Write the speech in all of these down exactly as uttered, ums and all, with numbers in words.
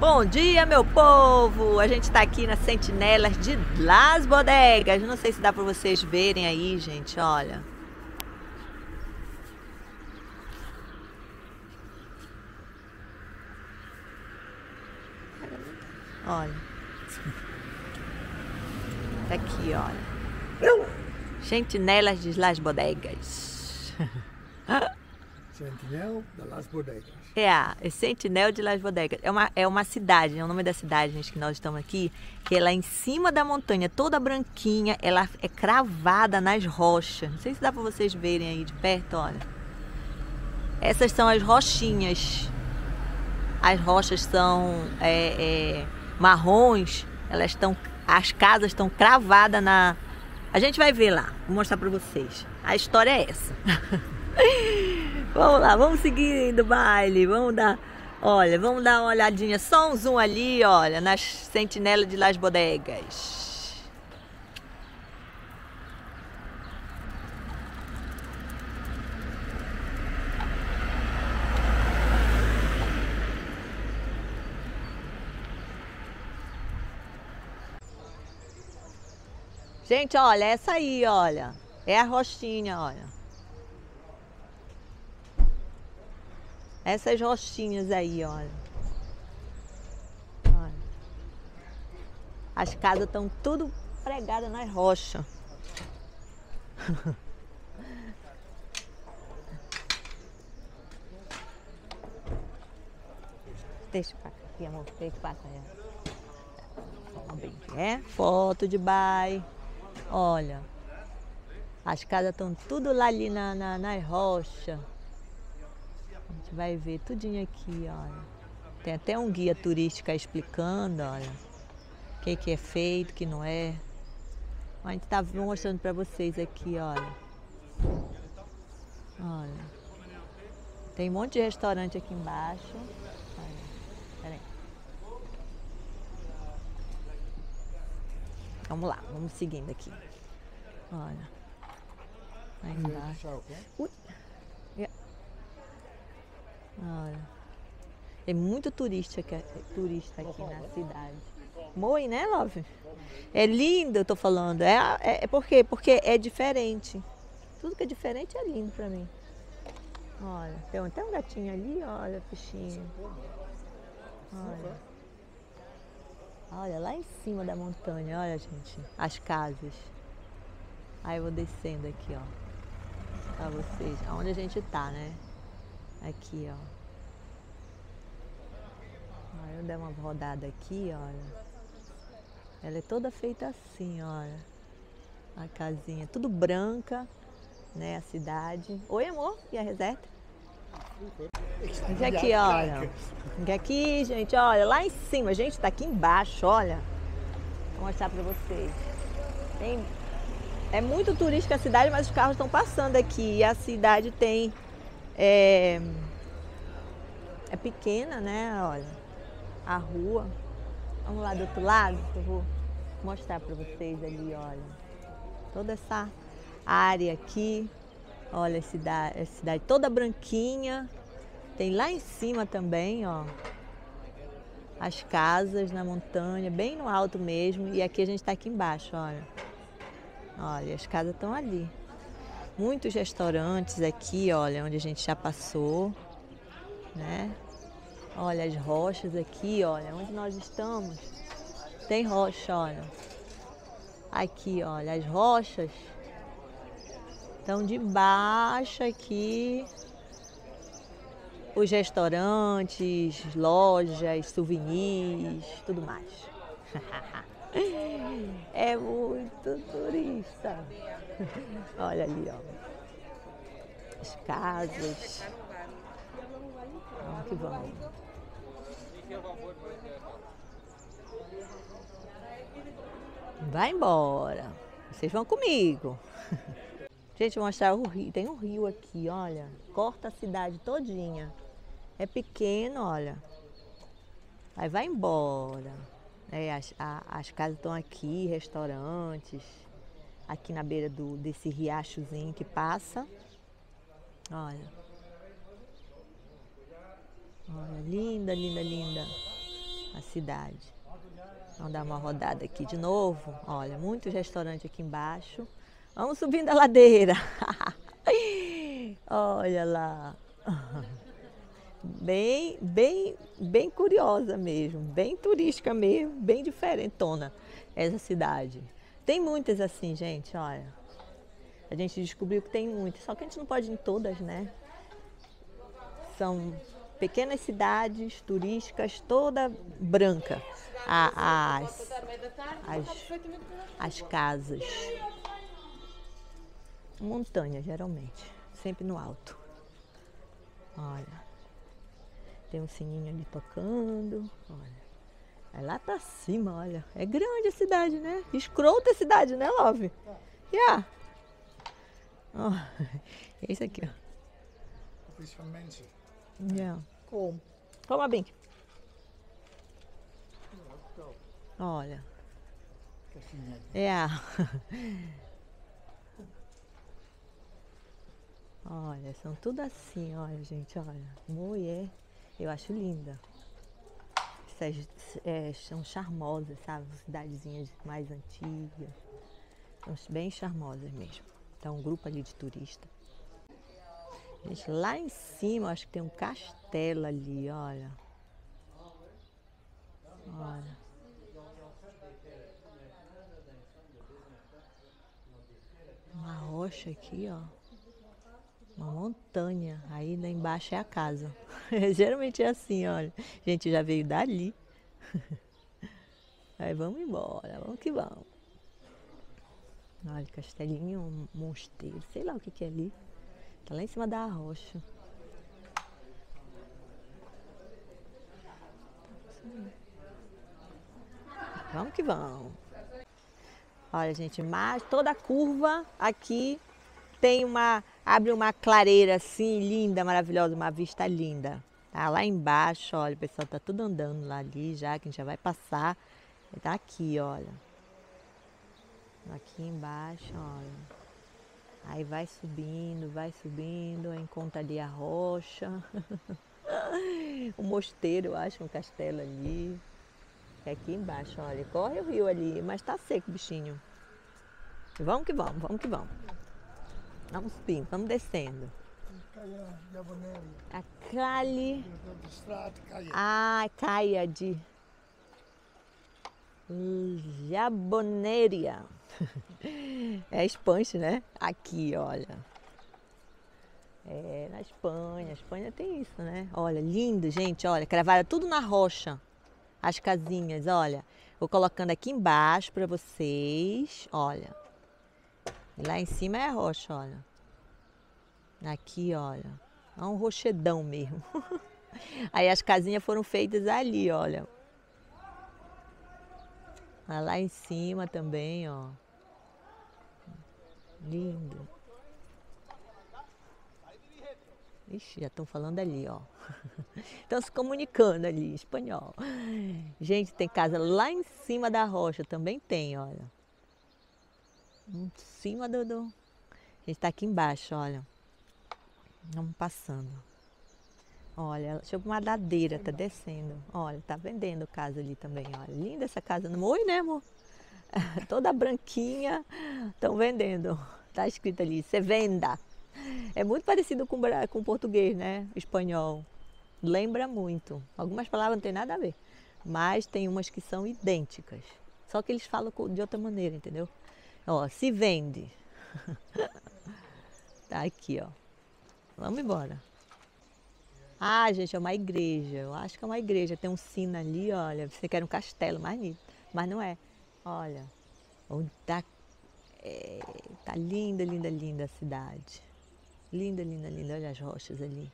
Bom dia, meu povo! A gente está aqui nas Sentinelas de Las Bodegas. Não sei se dá para vocês verem aí, gente, olha. Olha. Tá aqui, olha. Sentinelas de Las Bodegas. Setenil de las Bodegas. É, é Setenil de las Bodegas. É uma, é uma cidade, é o nome da cidade, gente, que nós estamos aqui, que ela é em cima da montanha, toda branquinha, ela é cravada nas rochas. Não sei se dá para vocês verem aí de perto, olha. Essas são as rochinhas. As rochas são é, é, marrons, elas estão, as casas estão cravadas na... A gente vai ver lá, vou mostrar para vocês. A história é essa. Vamos lá, vamos seguindo o baile, vamos dar, olha, vamos dar uma olhadinha, só um zoom ali, olha, nas Sentinelas de Las Bodegas. Gente, olha, essa aí, olha, é a rochinha, olha. Essas rochinhas aí, olha. Olha. As casas estão tudo pregadas nas rochas. Deixa pra cá, aqui, amor. Deixa pra cá. É foto de baile. Olha. As casas estão tudo lá ali na, na, nas rochas. A gente vai ver tudinho aqui, olha. Tem até um guia turístico explicando, olha, o que, que é feito, o que não é. A gente tá mostrando para vocês aqui, olha. Olha. Tem um monte de restaurante aqui embaixo. Olha. Pera aí. Vamos lá, vamos seguindo aqui. Olha. Aí embaixo. Ui. Olha. Tem muito turista aqui, turista aqui na cidade. Moi, né, Love? É lindo, eu tô falando. É, é, é por quê? Porque é diferente. Tudo que é diferente é lindo pra mim. Olha, tem até um gatinho ali, olha, peixinho. Olha. Olha, lá em cima da montanha, olha, gente, as casas. Aí eu vou descendo aqui, ó. Pra vocês, aonde a gente tá, né? Aqui, ó. Olha, eu dei uma rodada aqui, olha. Ela é toda feita assim, olha. A casinha, tudo branca, né? A cidade. Oi, amor, e a reserva? E aqui, olha. E aqui, gente, olha, lá em cima. A gente tá aqui embaixo, olha. Vou mostrar pra vocês. Tem... É muito turística a cidade, mas os carros estão passando aqui. E a cidade tem... É, é pequena, né? Olha, a rua. Vamos lá do outro lado, que eu vou mostrar para vocês ali, olha. Toda essa área aqui, olha a cidade, a cidade toda branquinha. Tem lá em cima também, ó, as casas na montanha, bem no alto mesmo. E aqui a gente está aqui embaixo, olha. Olha, as casas estão ali. Muitos restaurantes aqui, olha, onde a gente já passou, né? Olha as rochas aqui, olha, onde nós estamos, tem rocha, olha. Aqui, olha, as rochas estão de baixo aqui. Os restaurantes, lojas, souvenirs, tudo mais. É muito turista. Olha ali, ó. As casas. Vamos que vamos. Vai embora. Vocês vão comigo. Gente, vou mostrar o rio. Tem um rio aqui, olha. Corta a cidade todinha. É pequeno, olha. Aí vai embora. É, as, a, as casas estão aqui, restaurantes, aqui na beira do, desse riachozinho que passa. Olha. Olha, linda, linda, linda. a cidade. Vamos dar uma rodada aqui de novo. Olha, muito restaurante aqui embaixo. Vamos subindo a ladeira. Olha lá. Bem, bem, bem curiosa mesmo, bem turística mesmo, bem diferentona essa cidade. Tem muitas assim, gente, olha. A gente descobriu que tem muitas, só que a gente não pode ir em todas, né? São pequenas cidades turísticas, toda branca. A, as, as, as casas. Montanha, geralmente, sempre no alto. Olha, tem um sininho ali tocando, olha. É lá pra cima, olha. É grande a cidade, né? Escrota a cidade, né, Love? E yeah. Ó, oh, é isso aqui, ó. Principalmente. Yeah. Como? Toma, bem. Olha. É. Yeah. Olha, são tudo assim, olha, gente, olha. Moiaca, eu acho linda. Essas é, são charmosas, sabe? Cidadezinhas mais antigas. São bem charmosas mesmo. Tá um grupo ali de turista. Gente, lá em cima, acho que tem um castelo ali, olha. Olha. Uma rocha aqui, ó. Uma montanha, aí lá embaixo é a casa. Geralmente é assim, olha. A gente já veio dali. Aí vamos embora, vamos que vamos. Olha, castelinho, um mosteiro, sei lá o que que é ali. Tá lá em cima da rocha. Vamos que vamos. Olha, gente, mas toda a curva aqui tem uma... Abre uma clareira assim, linda, maravilhosa, uma vista linda. Tá lá embaixo, olha, o pessoal tá tudo andando lá ali já, que a gente já vai passar. Tá aqui, olha. Aqui embaixo, olha. Aí vai subindo, vai subindo, encontra ali a rocha. O mosteiro, eu acho, um castelo ali. É aqui embaixo, olha, corre o rio ali, mas tá seco, bichinho. Vamos que vamos, vamos que vamos. Vamos subindo, vamos descendo. A Cali. Ah, Caia de Jaboneira. É Espanha, né? Aqui, olha. É na Espanha. A Espanha tem isso, né? Olha, lindo, gente. Olha, cravaram tudo na rocha. As casinhas, olha. Vou colocando aqui embaixo para vocês. Olha. Lá em cima é a rocha, olha. Aqui, olha. É um rochedão mesmo. Aí as casinhas foram feitas ali, olha. Lá em cima também, ó. Lindo. Ixi, já estão falando ali, ó. Estão se comunicando ali, espanhol. Gente, tem casa lá em cima da rocha, também tem, olha. Em cima do, do... A gente tá aqui embaixo, olha. Vamos passando. Olha, deixa eu uma ladeira, tá descendo. Olha, tá vendendo casa ali também, olha. Linda essa casa no Moi, né, amor? Toda branquinha. Estão vendendo. Tá escrito ali, se venda. É muito parecido com o português, né? Espanhol. Lembra muito. Algumas palavras não tem nada a ver. Mas tem umas que são idênticas. Só que eles falam de outra maneira, entendeu? Ó, se vende. Tá aqui, ó. Vamos embora. Ah, gente, é uma igreja. Eu acho que é uma igreja. Tem um sino ali, olha. Você quer um castelo, mais lindo. Mas não é. Olha. Tá, é, tá linda, linda, linda a cidade. Linda, linda, linda. Olha as rochas ali.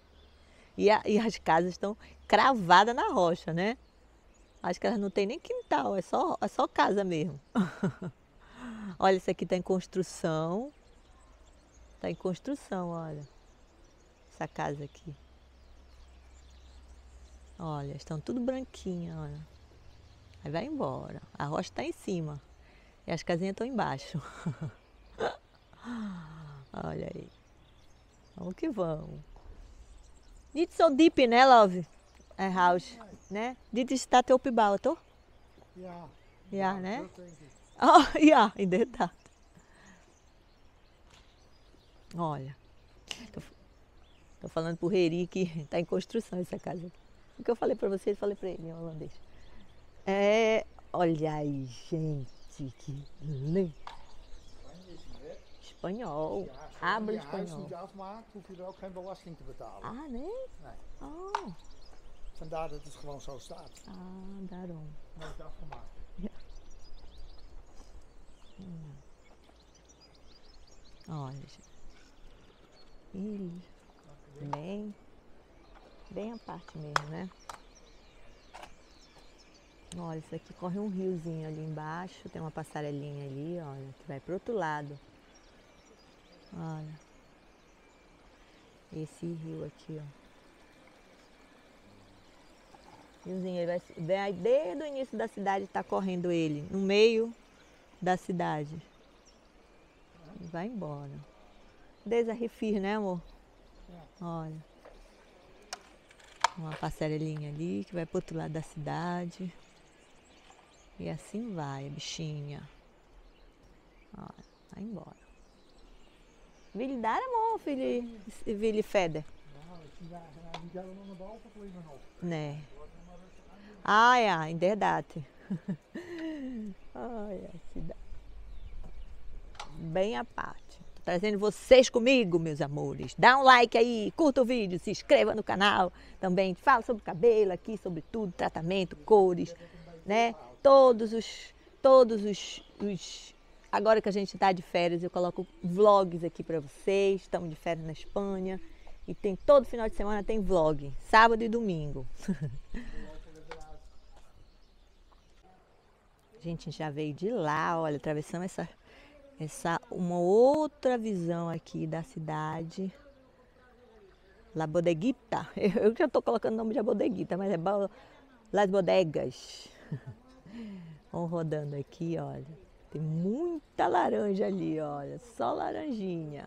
E, a, e as casas estão cravadas na rocha, né? Acho que elas não tem nem quintal. É só, é só casa mesmo. Olha, isso aqui está em construção. Está em construção, olha. Essa casa aqui. Olha, estão tudo branquinha, olha. Aí vai embora. A rocha está em cima. E as casinhas estão embaixo. Olha aí. Vamos que vamos. It's so deep, né, Love? house, né? Dit is staat opgebouwd, toch? Ja. Ja, né? Oh, ja, inderdaad. Olha, tô, tô falando pro Reri que tá em construção essa casa. O que eu falei para vocês, falei para ele em holandês. É, olha aí, gente, que lindo. Espanhol. Habla espanhol. Ah, né? Oh. Vandaar dat het gewoon zo staat. Ah, daarom. Nooit afgemaakt. Ja. Hum. Olha, gente. Bem, bem a parte mesmo, né? Olha, isso aqui corre um riozinho ali embaixo, tem uma passarelinha ali, olha, que vai pro outro lado. Olha, esse rio aqui, ó. Riozinho, ele vai, desde o início da cidade tá correndo ele, no meio da cidade. E vai embora. Desde a Refir, né, amor? Olha. Uma passarelinha ali que vai pro outro lado da cidade. E assim vai, bichinha. Olha, vai embora. Wil daar hem of wil je verder? Nee. Ah ja, inderdaad. Olha, cidade. Bem à parte. Tô trazendo vocês comigo, meus amores. Dá um like aí, curta o vídeo, se inscreva no canal também. Fala sobre cabelo aqui, sobre tudo, tratamento, cores, né? Todos os, todos os, os agora que a gente está de férias, eu coloco vlogs aqui para vocês. Estamos de férias na Espanha e tem todo final de semana tem vlog, sábado e domingo. A gente já veio de lá, olha, atravessamos essa, essa uma outra visão aqui da cidade. La Bodeguita, eu já estou colocando o nome de Bodeguita, mas é Las Bodegas. Vamos rodando aqui, olha. Tem muita laranja ali, olha, só laranjinha.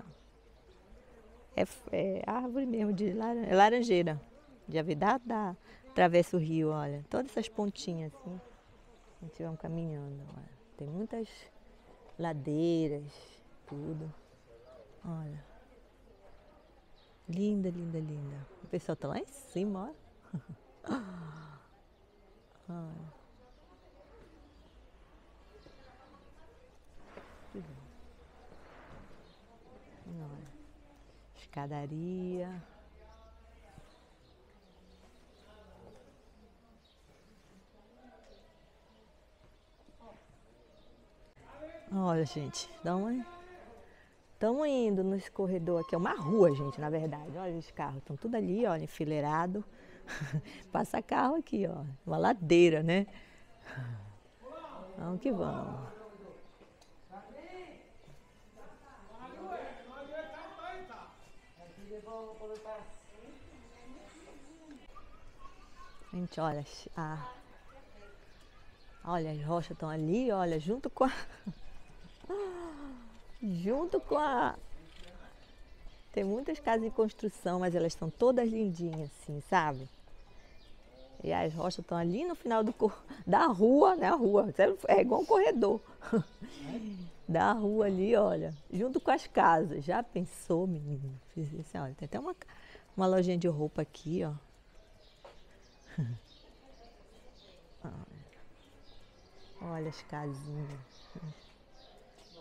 É, é árvore mesmo de laranja, é laranjeira. Já vi, dá, dá, atravessa o rio, olha. Todas essas pontinhas assim, a gente vai caminhando, olha. Tem muitas ladeiras, tudo. Olha. Linda, linda, linda. O pessoal tá lá em cima, olha. Olha. Olha, escadaria. Olha, gente, estamos indo nesse corredor aqui. É uma rua, gente, na verdade. Olha, os carros estão tudo ali, olha, enfileirado. Passa carro aqui, ó. Uma ladeira, né? Vamos que vamos. Gente, olha, a... olha, as rochas estão ali, olha, junto com a... junto com a... Tem muitas casas em construção, mas elas estão todas lindinhas, assim, sabe? E as rochas estão ali no final do cor... da rua, né, a rua, é igual um corredor. Da rua ali, olha, junto com as casas. Já pensou, menino? Olha, tem até uma, uma lojinha de roupa aqui, ó. Olha as casinhas,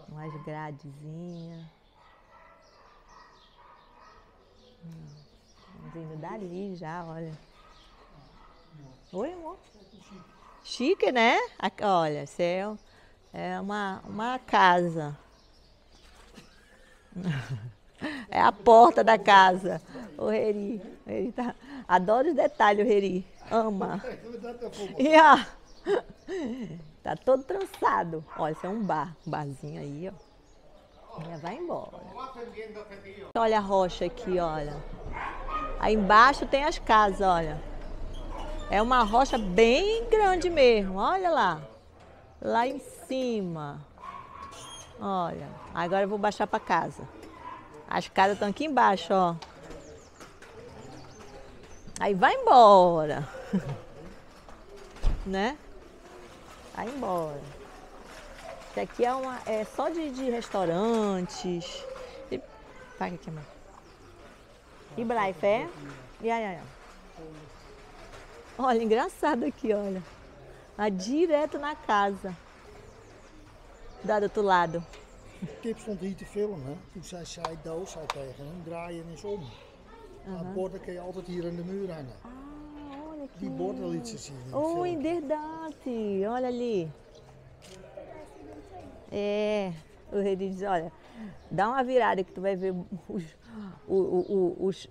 umas gradezinhas. Vamos indo dali já, olha. Oi, amor. Chique, né? Olha, céu, é uma, uma casa. É a porta da casa. O Reri, o Reri tá... adora os detalhes, o Reri. Ama. Yeah. Tá todo trançado. Olha, isso é um bar, um barzinho aí, ó. Já vai embora. Olha a rocha aqui, olha. Aí embaixo tem as casas, olha. É uma rocha bem grande mesmo, olha lá. Lá em cima. Olha, agora eu vou baixar para casa. As casas estão aqui embaixo, ó. Aí vai embora. Né? Aí embora. Isso aqui é, uma, é só de, de restaurantes. E... Paga aqui, mãe. E Braifé. E aí, aí, ó. Olha, engraçado aqui, olha. Vai direto na casa. Dá do outro lado. Het kip stond hier te filmen toen zij zei doos zei tegen hem, draaien eens om. Uh-huh. Aan borden kun je altijd hier aan de muur hangen. Ah, olha aqui. Die borden liet ze zien. Oh, verdade. Olha ali. É, o rei diz, olha, dá uma virada que tu vai ver os, os, os,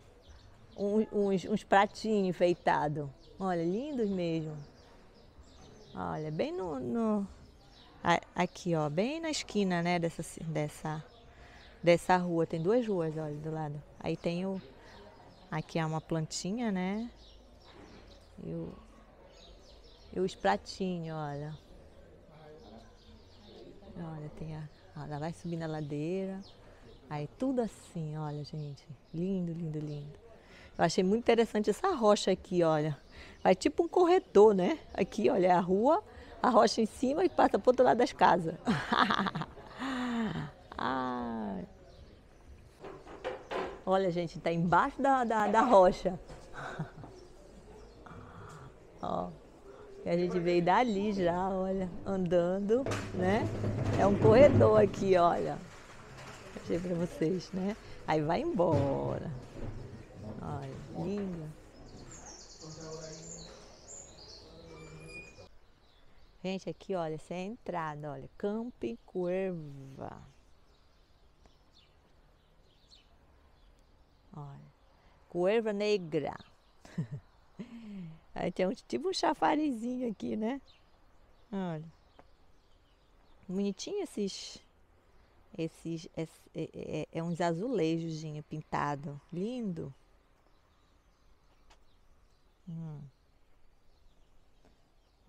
uns, uns, uns pratinhos enfeitados. Olha, lindos mesmo. Olha, bem no... no... Aqui, ó, bem na esquina, né, dessa, dessa, dessa rua. Tem duas ruas, olha, do lado. Aí tem o... Aqui é uma plantinha, né? E, o, e os pratinhos, olha. Olha, tem a... Ela vai subindo a ladeira. Aí tudo assim, olha, gente. Lindo, lindo, lindo. Eu achei muito interessante essa rocha aqui, olha. Vai tipo um corredor, né? Aqui, olha, é a rua... A rocha em cima e passa para o outro lado das casas. Ah. Olha, gente, está embaixo da, da, da rocha. Ó, e a gente veio dali já, olha, andando, né? É um corredor aqui, olha. Achei para vocês, né? Aí vai embora. Olha, linda. Gente, aqui, olha, essa é a entrada, olha, Camping Cueva. Olha, Cueva Negra. Aí tem um, tipo um chafarizinho aqui, né? Olha. Bonitinho esses... esses esse, é, é uns azulejos pintados. Lindo. Hum.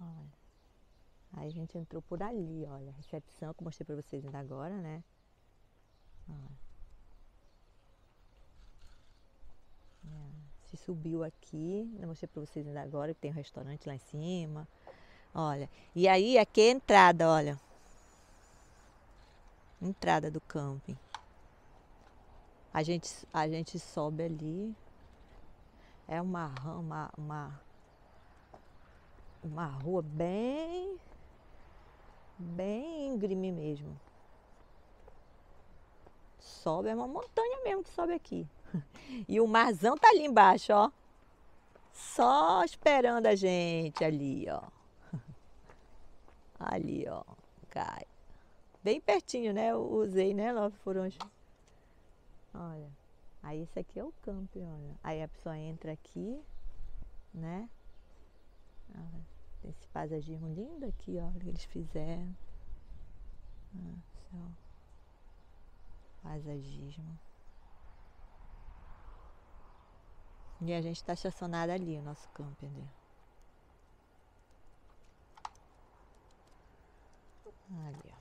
Olha. Aí a gente entrou por ali, olha, a recepção que eu mostrei pra vocês ainda agora, né? Ó. Se subiu aqui, eu mostrei pra vocês ainda agora, que tem um restaurante lá em cima. Olha, e aí aqui é a entrada, olha. Entrada do camping. A gente, a gente sobe ali. É uma rama, uma... Uma rua bem... Bem íngreme mesmo. Sobe, é uma montanha mesmo que sobe aqui. E o marzão tá ali embaixo, ó. Só esperando a gente ali, ó. Ali, ó. Cai. Bem pertinho, né? Eu usei, né? Lá foram os... Olha. Aí esse aqui é o camping, olha. Aí a pessoa entra aqui, né? Olha, tem esse paisagismo lindo aqui, olha, que eles fizeram. Olha só. Paisagismo. E a gente está estacionada ali, o nosso camping ali. Ali, ó.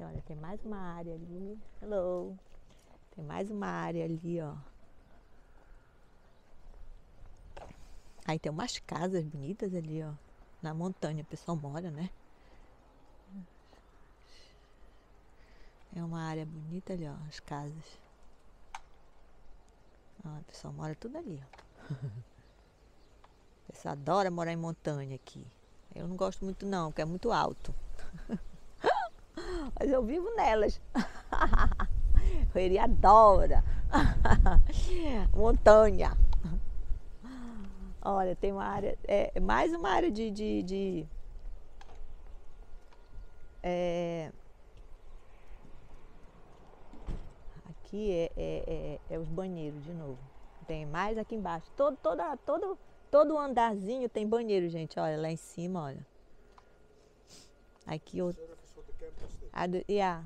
Olha, tem mais uma área ali. Hello! Tem mais uma área ali, ó. Aí tem umas casas bonitas ali, ó. Na montanha, o pessoal mora, né? É uma área bonita ali, ó. As casas. Ó, o pessoal mora tudo ali, ó. O pessoal adora morar em montanha aqui. Eu não gosto muito, não, porque é muito alto. Mas eu vivo nelas. Ele adora. Montanha. Olha, tem uma área... É, mais uma área de... de, de é, aqui é, é, é, é os banheiros de novo. Tem mais aqui embaixo. Todo, toda, todo, todo andarzinho tem banheiro, gente. Olha, lá em cima, olha. Aqui outro... Do, yeah.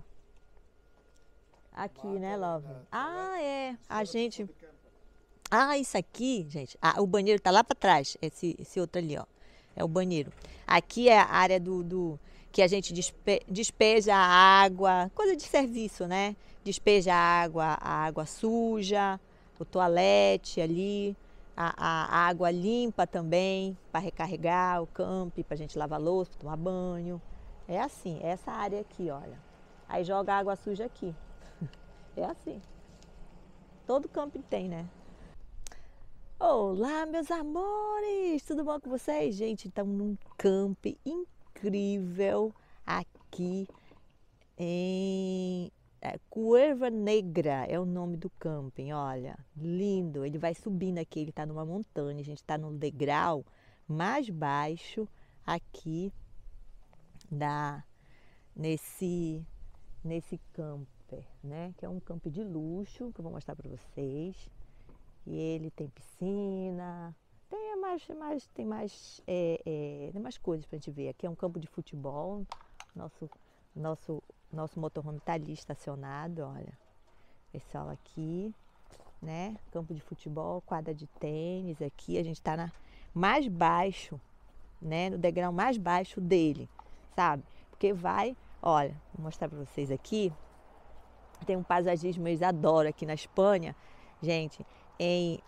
Aqui, né, Love? Ah, é. A gente... Ah, isso aqui, gente. Ah, o banheiro tá lá para trás. Esse, esse outro ali, ó. É o banheiro. Aqui é a área do, do, que a gente despe despeja a água, coisa de serviço, né? Despeja a água, a água suja, o toalete ali, a, a, a água limpa também, para recarregar o camping, para a gente lavar louça, tomar banho. É assim, é essa área aqui, olha. Aí joga a água suja aqui. É assim. Todo camping tem, né? Olá, meus amores! Tudo bom com vocês? Gente, estamos num camping incrível aqui em Cueva Negra, é o nome do camping, olha, lindo. Ele vai subindo aqui, ele está numa montanha, a gente está no degrau mais baixo aqui da, nesse, nesse camper, né? Que é um camping de luxo, que eu vou mostrar para vocês. E ele tem piscina, tem mais, mais, tem mais, é, é, tem mais coisas para a gente ver. Aqui é um campo de futebol, nosso, nosso, nosso motorhome está ali estacionado, olha. Pessoal aqui, né? Campo de futebol, quadra de tênis aqui, a gente está na mais baixo, né? No degrau mais baixo dele, sabe? Porque vai, olha, vou mostrar para vocês aqui. Tem um paisagismo, eu adoro aqui na Espanha, gente. Em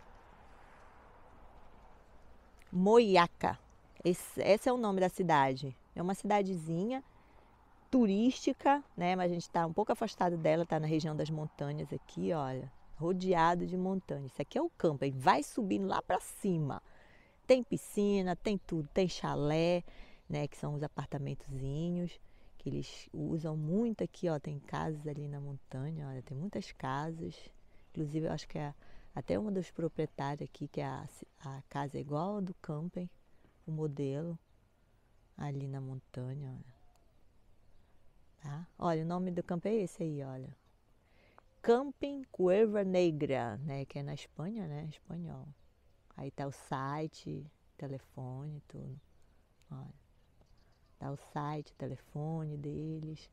Moiaca, esse, esse é o nome da cidade, é uma cidadezinha turística, né? Mas a gente está um pouco afastado dela, está na região das montanhas aqui, olha, rodeado de montanhas. Isso aqui é o camping, vai subindo lá para cima, tem piscina, tem tudo, tem chalé, né? Que são os apartamentozinhos, que eles usam muito aqui, ó, tem casas ali na montanha, olha, tem muitas casas, inclusive eu acho que é até uma dos proprietários aqui, que a, a casa é igual a do camping, o modelo, ali na montanha, olha. Tá? Olha, o nome do camping é esse aí, olha. Camping Cueva Negra, né, que é na Espanha, né, espanhol. Aí tá o site, telefone, tudo. Olha, tá o site, telefone deles.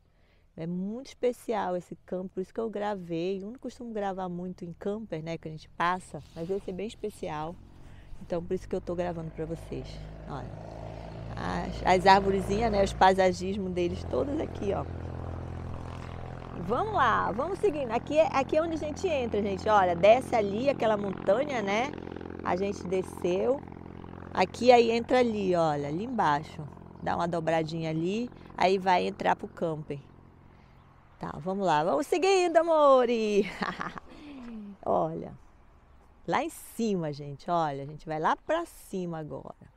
É muito especial esse camper, por isso que eu gravei. Eu não costumo gravar muito em camper, né, que a gente passa, mas esse é bem especial. Então, por isso que eu tô gravando para vocês. Olha, as, as arvorezinhas, né, os paisagismos deles, todas aqui, ó. Vamos lá, vamos seguindo. Aqui é, aqui é onde a gente entra, gente. Olha, desce ali, aquela montanha, né, a gente desceu. Aqui aí entra ali, olha, ali embaixo. Dá uma dobradinha ali, aí vai entrar pro camper. Tá, vamos lá, vamos seguindo, amores! Olha, lá em cima, gente, olha, a gente vai lá pra cima agora.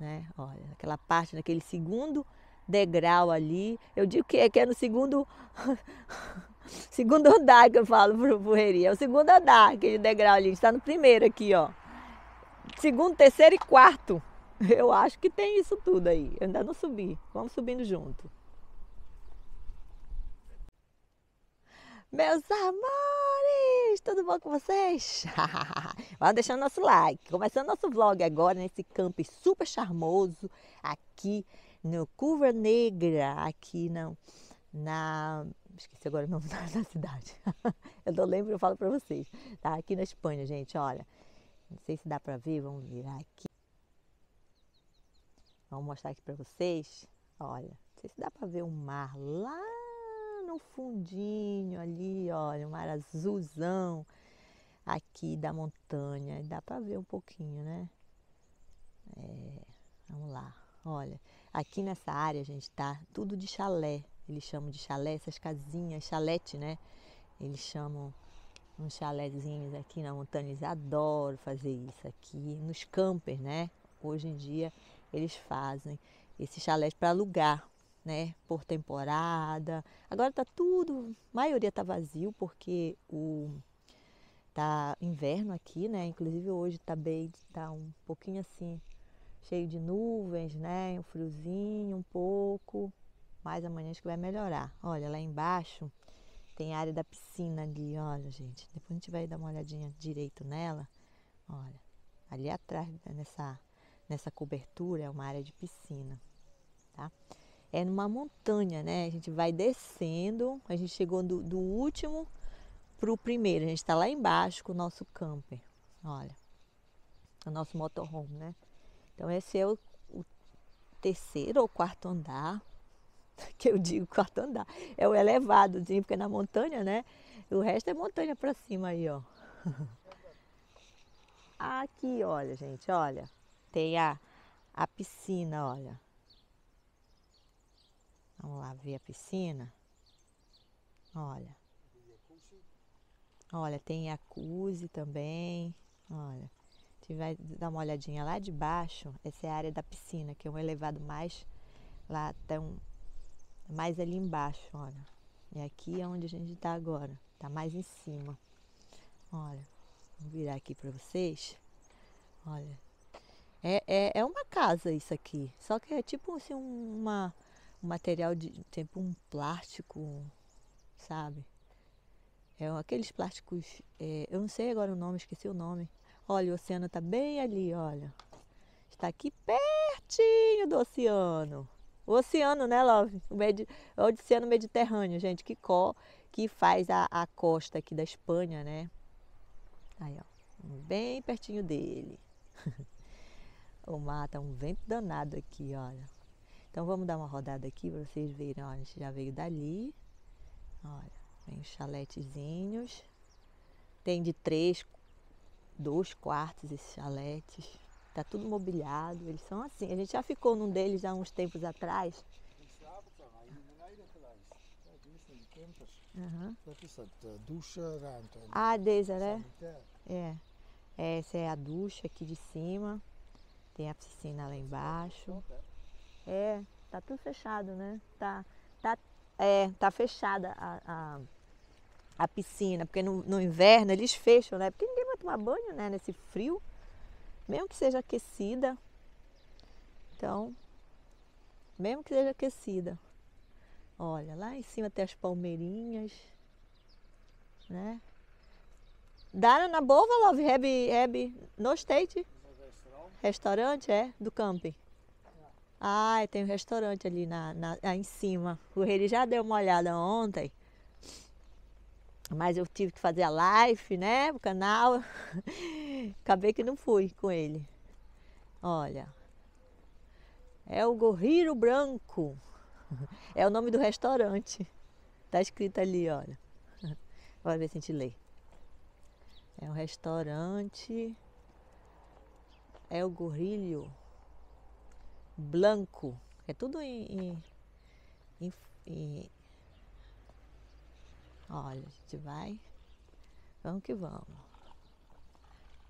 Né? Olha, aquela parte, naquele segundo degrau ali. Eu digo que é, que é no segundo segundo andar que eu falo pro Burreria. É o segundo andar, aquele degrau ali. A gente tá no primeiro aqui, ó. Segundo, terceiro e quarto. Eu acho que tem isso tudo aí. Eu ainda não subi. Vamos subindo junto. Meus amores, tudo bom com vocês? Vamos deixar nosso like. Começando nosso vlog agora nesse camping super charmoso aqui no Cueva Negra, aqui na, na... esqueci agora o nome da cidade. Eu não lembro, eu falo pra vocês. Tá aqui na Espanha, gente, olha. Não sei se dá pra ver, vamos virar aqui. Vamos mostrar aqui pra vocês. Olha, não sei se dá pra ver o mar lá no fundinho ali, olha, um mar azulzão aqui da montanha, dá para ver um pouquinho, né? É, vamos lá, olha, aqui nessa área a gente tá tudo de chalé, eles chamam de chalé, essas casinhas, chalete, né? Eles chamam uns chalézinhos aqui na montanha, eles adoram fazer isso aqui nos campers, né? Hoje em dia eles fazem esse chalé para alugar, né, por temporada. Agora tá tudo, a maioria tá vazio porque o tá inverno aqui, né? Inclusive hoje tá bem, tá um pouquinho assim, cheio de nuvens, né? Um friozinho um pouco, mas amanhã acho que vai melhorar. Olha, lá embaixo tem a área da piscina ali, olha, gente. Depois a gente vai dar uma olhadinha direito nela. Olha, ali atrás, nessa, nessa cobertura, é uma área de piscina, tá? É numa montanha, né? A gente vai descendo, a gente chegou do, do último para o primeiro. A gente está lá embaixo com o nosso camper, olha, o nosso motorhome, né? Então esse é o, o terceiro ou quarto andar, que eu digo quarto andar, é o elevadozinho, porque é na montanha, né? O resto é montanha para cima aí, ó. Aqui, olha, gente, olha. Tem a, a piscina, olha. Vamos lá ver a piscina. Olha. Olha, tem jacuzzi também. Olha. A gente vai dar uma olhadinha lá de baixo. Essa é a área da piscina, que é um elevado mais lá até um, mais ali embaixo, olha. E aqui é onde a gente está agora. Tá mais em cima. Olha. Vou virar aqui para vocês. Olha. É, é, é uma casa isso aqui. Só que é tipo assim uma, um material de tipo um plástico, sabe? É aqueles plásticos, é, eu não sei agora o nome, esqueci o nome. Olha, o oceano está bem ali, olha. Está aqui pertinho do oceano. O oceano, né, Love? O, Medi... o oceano Mediterrâneo, gente, que, co... que faz a, a costa aqui da Espanha, né? Aí, ó, bem pertinho dele. O mar tá um vento danado aqui, olha. Então vamos dar uma rodada aqui para vocês verem, olha, a gente já veio dali. Olha, tem os chaletezinhos. Tem de três, dois quartos esses chaletes. Tá tudo mobiliado, eles são assim. A gente já ficou num deles há uns tempos atrás. Uhum. Ah, dessa, né? É. Essa é a ducha aqui de cima. Tem a piscina lá embaixo. É, tá tudo fechado, né? Tá, tá, é, tá fechada a, a, a piscina, porque no, no inverno eles fecham, né? Porque ninguém vai tomar banho, né? Nesse frio, mesmo que seja aquecida. Então, mesmo que seja aquecida. Olha, lá em cima tem as palmeirinhas, né? Dá na boa, Love, heb, heb, no state? Restaurante, é? Do camping? Ah, tem um restaurante ali na, na, lá em cima. O Rei já deu uma olhada ontem, mas eu tive que fazer a live, né? O canal. Acabei que não fui com ele. Olha, é o Gorrilho Branco. É o nome do restaurante. Tá escrito ali, olha. Bora ver se a gente lê. É um restaurante. É o Gorrilho Branco. É tudo em, em, em... Olha, a gente vai. Vamos que vamos.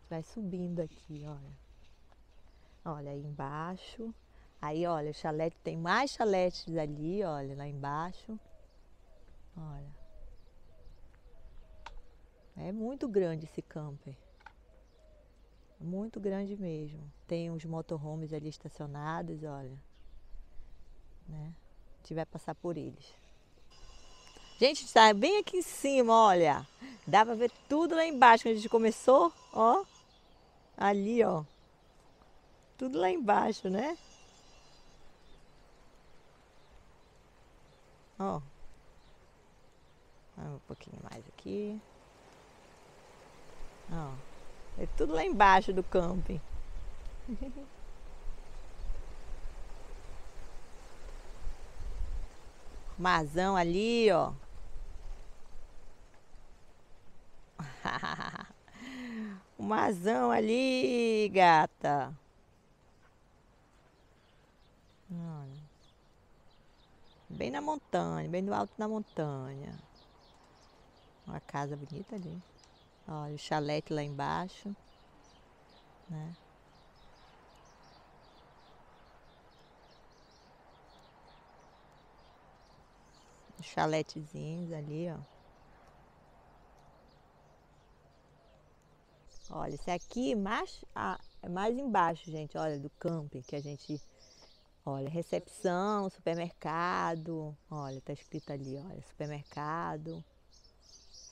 Vai subindo aqui, olha. Olha aí embaixo. Aí, olha, o chalete, tem mais chaletes ali, olha, lá embaixo. Olha. É muito grande esse camper. Muito grande mesmo. Tem uns motorhomes ali estacionados, olha. Né? A gente vai passar por eles. Gente, está bem aqui em cima, olha. Dá para ver tudo lá embaixo, quando a gente começou, ó. Ali, ó. Tudo lá embaixo, né? Ó, um pouquinho mais aqui, ó, é tudo lá embaixo do camping. Marzão ali, ó. O marzão ali, gata. Olha. Bem na montanha, bem no alto da montanha. Uma casa bonita ali. Olha o chalete lá embaixo. Né? Os chaletezinhos ali, ó. Olha, esse aqui mais, ah, é mais embaixo, gente, olha, do camping que a gente... Olha, recepção, supermercado, olha, tá escrito ali, olha, supermercado,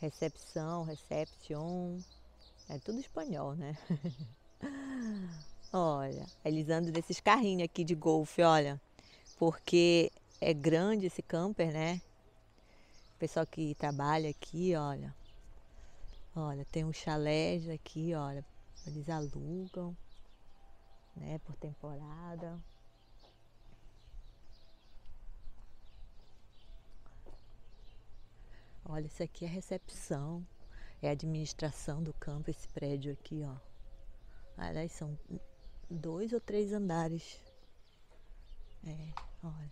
recepção, reception, é tudo espanhol, né? Olha, eles andam desses carrinhos aqui de golfe, olha, porque é grande esse camper, né? O pessoal que trabalha aqui, olha, olha, tem um chalés aqui, olha, eles alugam, né, por temporada. Olha, isso aqui é recepção, é a administração do campo, esse prédio aqui, ó. Aliás, são dois ou três andares. É, olha.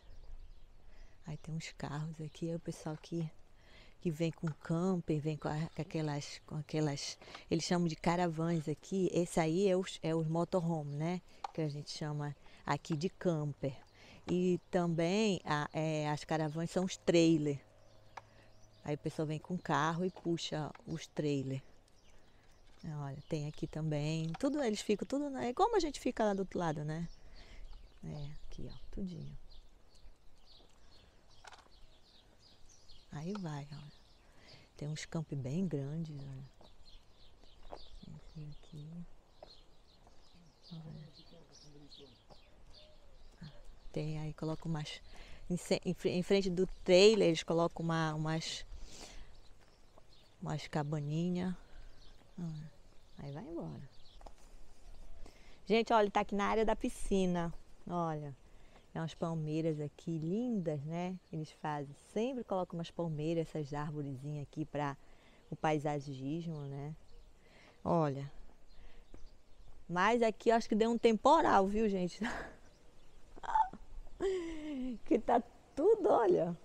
Aí tem uns carros aqui, é o pessoal que, que vem com camping, vem com, a, com, aquelas, com aquelas... Eles chamam de caravans aqui. Esse aí é os, é os motorhome, né? Que a gente chama aqui de camper. E também a, é, as caravans são os trailers. Aí o pessoal vem com carro e puxa os trailers. Olha, tem aqui também. Tudo, eles ficam tudo... É como a gente fica lá do outro lado, né? É, aqui, ó, tudinho. Aí vai, olha. Tem uns campos bem grandes, olha. Esse aqui. Olha. Tem aí, coloca umas... Em frente do trailer, eles colocam uma, umas... Umas cabaninhas. Aí vai embora. Gente, olha, tá aqui na área da piscina. Olha, tem umas palmeiras aqui lindas, né? Eles fazem, sempre colocam umas palmeiras, essas árvorezinhas aqui para o paisagismo, né? Olha, mas aqui eu acho que deu um temporal, viu, gente? Que tá tudo, olha.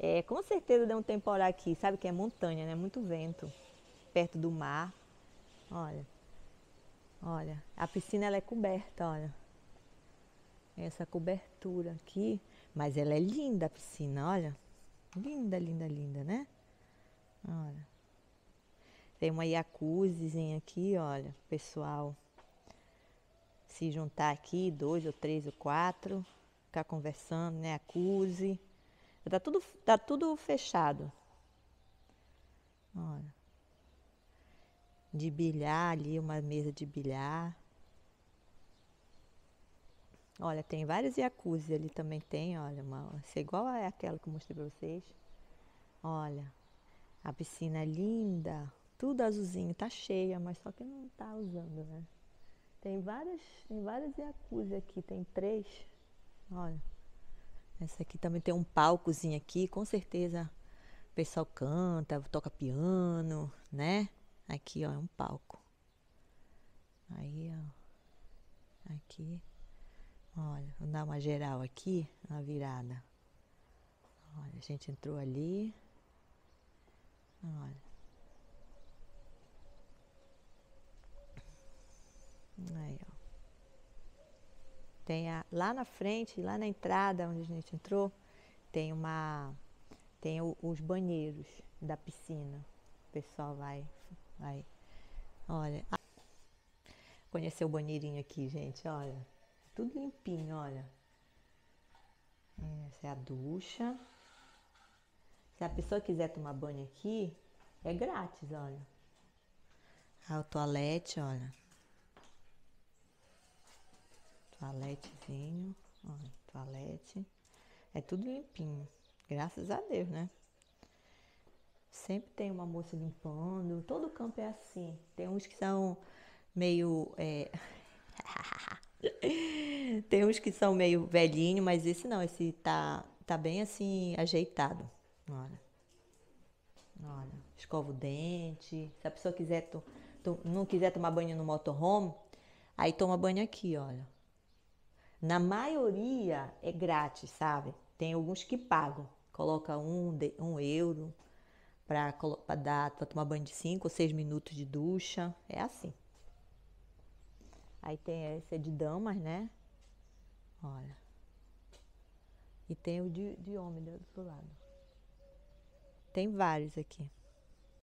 É, com certeza deu um temporal aqui. Sabe que é montanha, né? Muito vento. Perto do mar, olha, olha, a piscina ela é coberta, olha, essa cobertura aqui, mas ela é linda a piscina, olha, linda, linda, linda, né? Olha, tem uma jacuzzizinha aqui, olha, pessoal, se juntar aqui, dois ou três ou quatro, ficar conversando, né, jacuzzi, tá tudo, tá tudo fechado, olha. De bilhar ali, uma mesa de bilhar. Olha, tem vários jacuzzi ali também, tem, olha, uma, essa é igual a aquela que eu mostrei pra vocês. Olha, a piscina é linda, tudo azulzinho, tá cheia, mas só que não tá usando, né? Tem várias, tem várias jacuzzi aqui, tem três. Olha, essa aqui também tem um palcozinho aqui, com certeza o pessoal canta, toca piano, né? Aqui, ó, é um palco. Aí, ó. Aqui. Olha, vou dar uma geral aqui, uma virada. Olha, a gente entrou ali. Olha. Aí, ó. Tem a, lá na frente, lá na entrada onde a gente entrou, tem uma... Tem o, os banheiros da piscina. O pessoal vai... Aí, olha, conheceu o banheirinho aqui, gente, olha, tudo limpinho, olha, essa é a ducha, se a pessoa quiser tomar banho aqui, é grátis, olha, ah, o toalete, olha, toaletezinho, olha, toalete, é tudo limpinho, graças a Deus, né? Sempre tem uma moça limpando, todo campo é assim. Tem uns que são meio... É... tem uns que são meio velhinho, mas esse não, esse tá, tá bem assim, ajeitado. Olha, olha, escova o dente. Se a pessoa quiser to, to, não quiser tomar banho no motorhome, aí toma banho aqui, olha. Na maioria é grátis, sabe? Tem alguns que pagam, coloca um, um euro... Para tomar banho de cinco ou seis minutos de ducha. É assim. Aí tem esse é de damas, né? Olha. E tem o de, de homem do outro lado. Tem vários aqui.